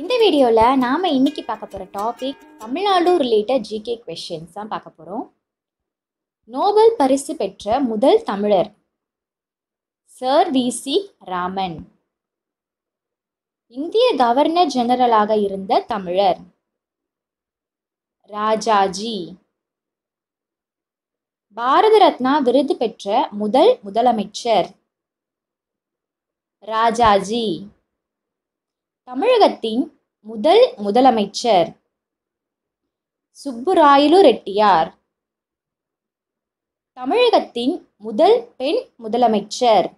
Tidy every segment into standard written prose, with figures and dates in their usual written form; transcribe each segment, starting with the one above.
இந்த வீடியோல நாம இன்னைக்கு பார்க்க போற topic Tamil Nadu related GK questions தான் பார்க்க போறோம். நோபல் பரிசு பெற்ற முதல் தமிழர் சர் வி.சி. ராமன். இந்திய கவர்னர் ஜெனரலாக இருந்த தமிழர் ராஜாஜி. பாரத ரத்னா விருது பெற்ற முதலமைச்சர் ராஜாஜி. தமிழகத்தின் முதலமைச்சர் சுப்புராயலு ரெட்டியார். தமிழகத்தின் முதல் பெண் முதலமைச்சர்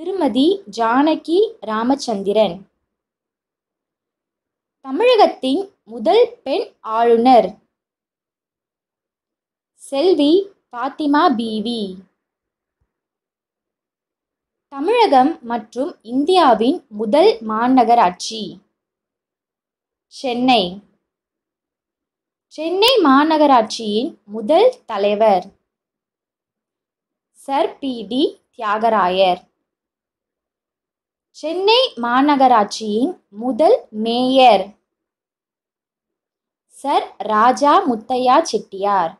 திருமதி जानकी ராமச்சந்திரன். தமிழகத்தின் முதல் பெண் ஆளுநர் செல்வி फातिमा बीवी. தமிழகம் மற்றும் இந்தியாவின் முதல் மாநகராட்சி சென்னை. சென்னை மாநகராட்சியின் முதல் தலைவர் சர் பீடி தியாகராயர். சென்னை மாநகராட்சியின் முதல் மேயர் சர் ராஜா முத்தயா சிட்டியார்.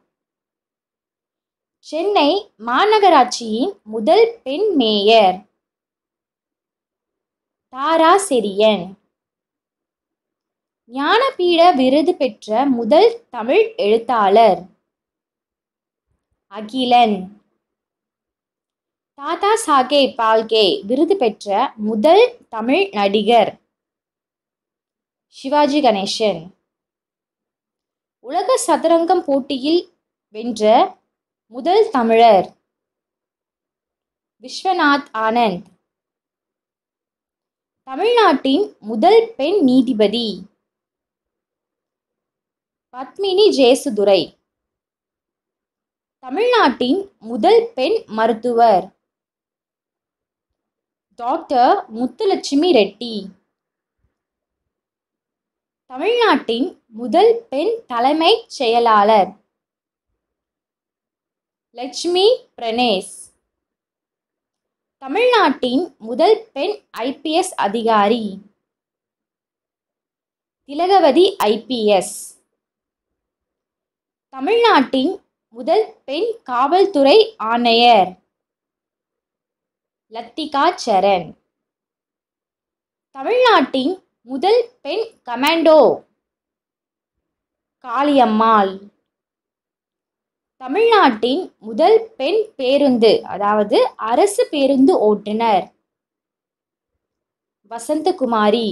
சென்னை மாநகராட்சியின் முதல் பெண் மேயர் தாரா செரியன். ஞானபீட விருது பெற்ற முதல் தமிழ் எழுத்தாளர் அகிலன். தாதா சாஹேப் பால்கே விருது பெற்ற முதல் தமிழ் நடிகர் சிவாஜி கணேஷன். உலக சதுரங்கம் போட்டியில் வென்ற முதல் தமிழர் விஸ்வநாத் ஆனந்த். தமிழ்நாட்டின் முதல் பெண் நீதிபதி பத்மினி जेसुदुरै. தமிழ்நாட்டின் முதல் பெண் மருத்துவர் டாக்டர் முத்துலட்சுமி ரெட்டி. தமிழ்நாட்டின் முதல் பெண் தலைமைச் செயலாளர் லக்ஷ்மி பிரணேஷ். தமிழ்நாட்டின் முதல் பெண் IPS அதிகாரி திலகவதி IPS. தமிழ்நாட்டின் முதல் பெண் காவல்துறை ஆணையர் லத்திகா சரண். தமிழ்நாட்டின் முதல் பெண் கமாண்டோ காளி அம்மால். தமிழ்நாட்டின் முதல் பெண் பேருந்து அதாவது அரசு பேருந்து ஓட்டுநர் வசந்த குமாரி.